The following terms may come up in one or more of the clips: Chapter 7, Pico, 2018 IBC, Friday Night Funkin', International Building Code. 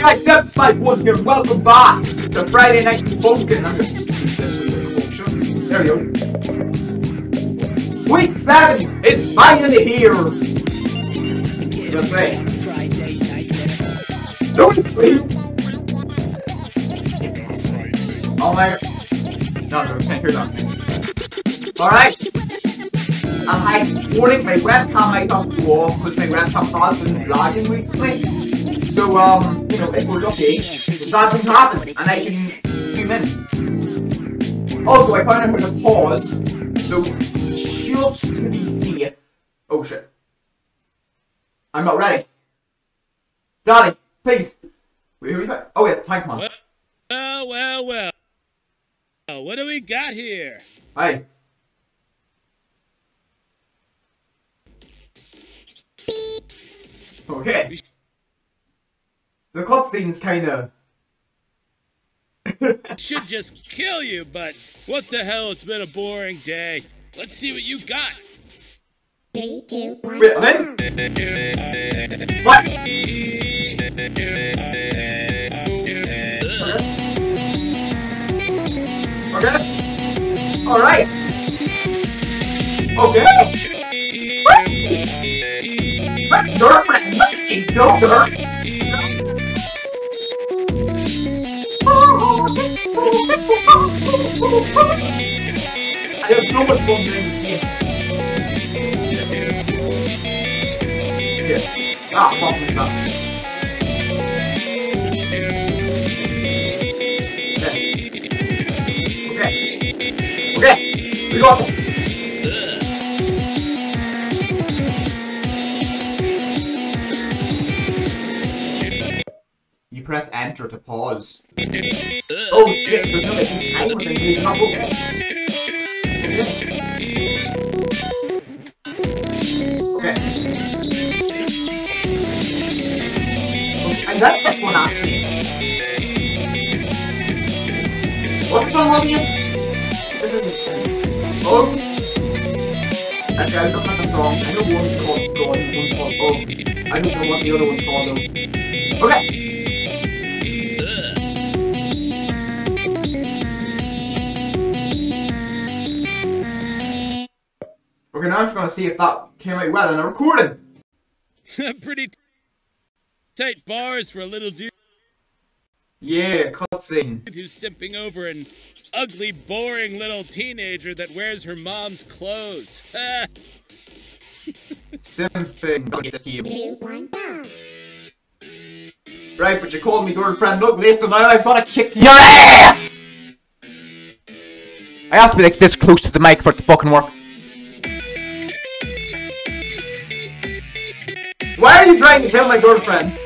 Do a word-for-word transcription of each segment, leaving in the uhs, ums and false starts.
guys, that's my wood here. Welcome back to Friday Night Funkin'. I'm just this in the There we go. Week seven is finally here. That's right. No, it's me. Oh my. No, no, can't hear that. All right. I'm exporting my webcam light off the wall because my webcam has been lagging recently. So, um, you know, if we're lucky, that can happen and I can zoom in. Also, I found out how to pause, so just to be safe. Oh shit. I'm not ready. Daddy, please. Wait, who is that? Oh, yes, Tank Man. Well, well, well, well. Oh, what do we got here? Hi. Okay. The cutscene's kinda... should just kill you, but what the hell, it's been a boring day. Let's see what you got. Three, two, one, Wait a minute. What? Okay. Alright. Okay. What? What? No, girl. I have so much fun doing this game. Yeah. Ah, fuck me up. Okay. Okay. We got this. Press enter to pause. Oh shit, there's no time for me, I'm not looking. Okay. And that's this one actually. What's going on here? This isn't... Oh! Okay, I don't have the song. I know one's called God, one's called Oh. I don't know what the other one's called though. Okay! Okay, now I'm just gonna see if that came out well in a recording. Pretty tight bars for a little dude. Yeah, cutscene. Who's simping over an ugly, boring little teenager that wears her mom's clothes. Simping. Don't get this game. Right, but you called me girlfriend ugly, so now I've gotta kick your ass! I have to be like this close to the mic for it to fucking work. Why are you trying to kill my girlfriend?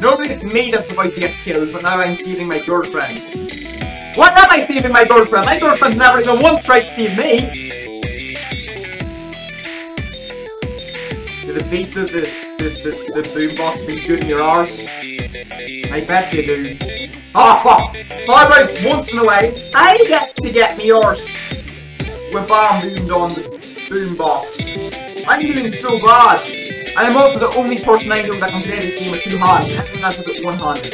Normally it's me that's about to get killed, but now I'm stealing my girlfriend. What am I stealing my girlfriend? My girlfriend's never even once tried to see me! Do the beats of the, the, the, the boombox be good in your arse? I bet they do. Ah, fuck! How about once in a while, I get to get me arse with arm boomed on the boombox. I'm doing so bad. And I'm also the only person I know that can play this game with two hands. I think that's just one hand.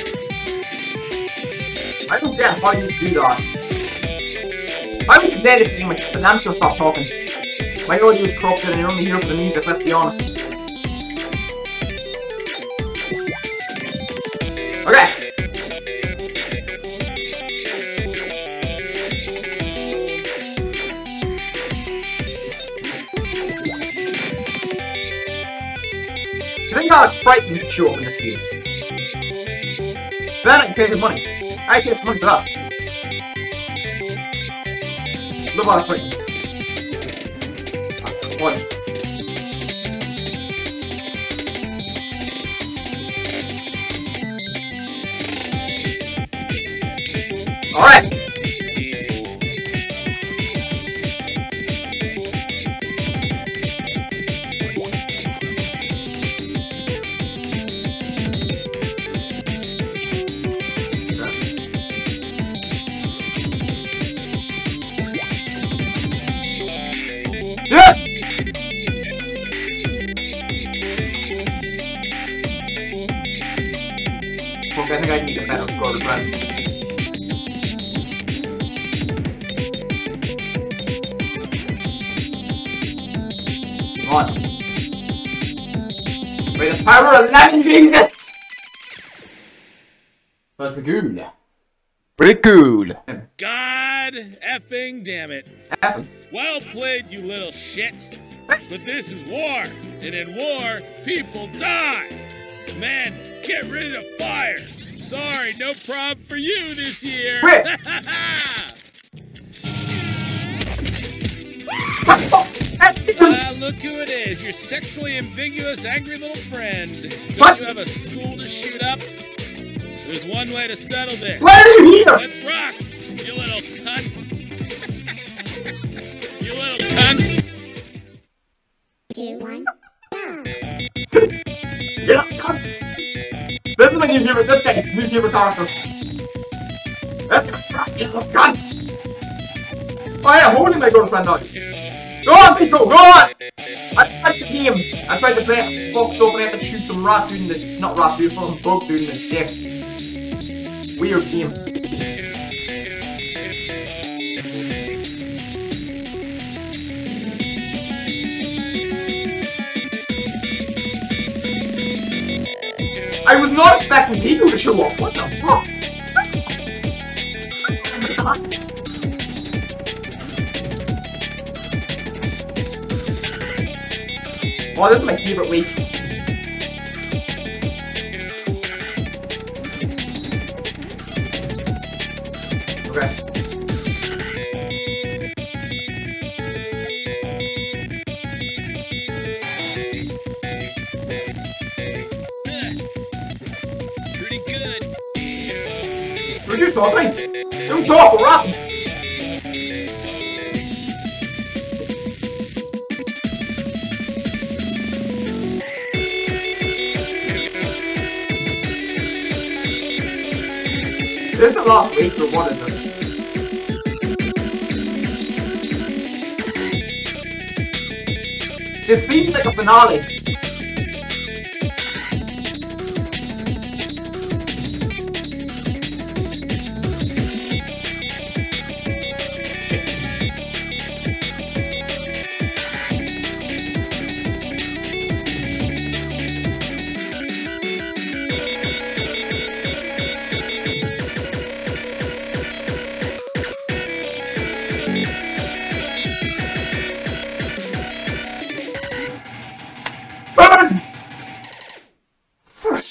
I don't get how you do that. Why would you play this game with the I'm just gonna stop talking. My audio is corrupted and I only hear for the music, let's be honest. I think that Sprite would show up in this game. Then I can pay the money. I can pay some money for that. Look at that Sprite. Ah, fudge. Alright! which I think I can get that of course, right? What? With the power of eleven Jesus! That's pretty cool. Pretty cool. God effing damn it. F well played, you little shit. But this is war, and in war, people die. Man, get rid of the fire. Sorry, no problem for you this year. Ah, look who it is, your sexually ambiguous, angry little friend. Don't you have a school to shoot up? There's one way to settle this. Why are you here? Let's rock, you little cunt. You little cunt. Two, one, go. Get up, cunts. This is my new favorite, this guy, new favorite character. That's a you little cunts. Oh yeah, holding my girlfriend dog. Go on, Pico, go on! I tried the game. I tried to play it. Fucked up and I had to shoot some rat dude in the... Not rat dude, some bug dude in the dick. Weird game. I was not expecting Pico to show up. What the fuck? That's oh, this is my favorite week. Okay. Pretty good. Would you stop me? Don't talk, we're up. Is this the last week, but what is this? This seems like a finale.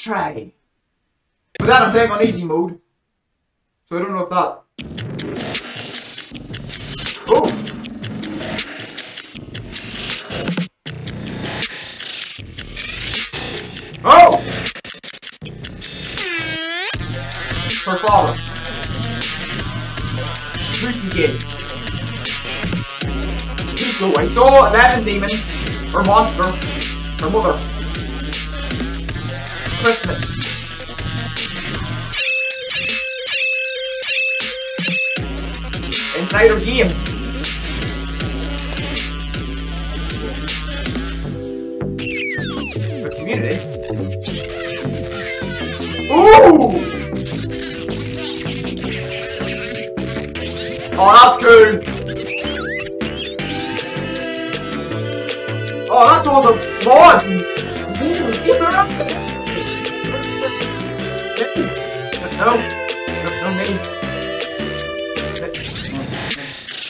Try. But then I'm playing on easy mode, so I don't know if that. Oh! Oh! For father. Streaky kids. Go away. So that demon, or monster, or mother. Christmas. Insider game. For community. Ooh! Oh, that's cool. Oh, that's all the mods and... No, no, no me.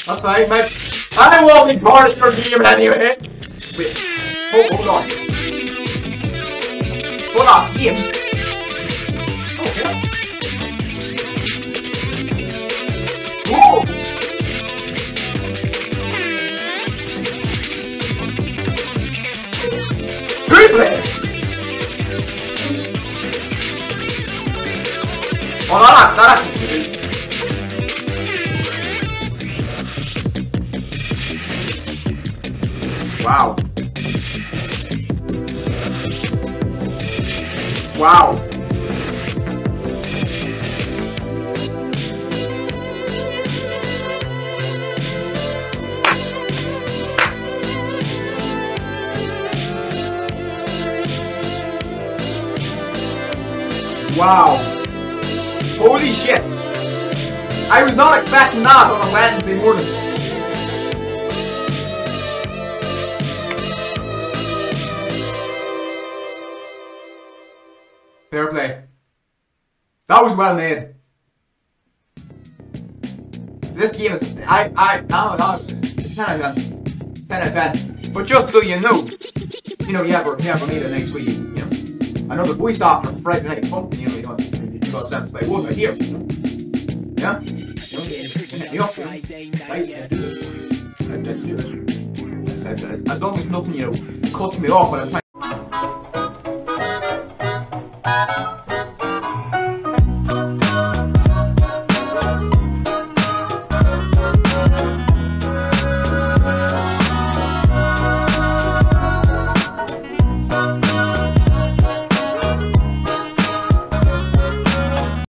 That's fine, my I won't be part of your game anyway. Wait, hold, hold on. Hold on, game. Okay. Whoa! Good play! Oh, that, that actually did it. Wow. Wow. Wow. Holy shit! I was not expecting that on a Wednesday morning. Fair play. That was well made. This game is... I... I... I don't know. ten out of ten. ten out of ten. But just so you know, you know, you ever, you ever need a next week, you know. Another voice actor from Friday Night Funkin', you know, you got, you got sense by what I hear, you know. Yeah? You know, you know, I, as long as nothing, you know, cuts me off at a time.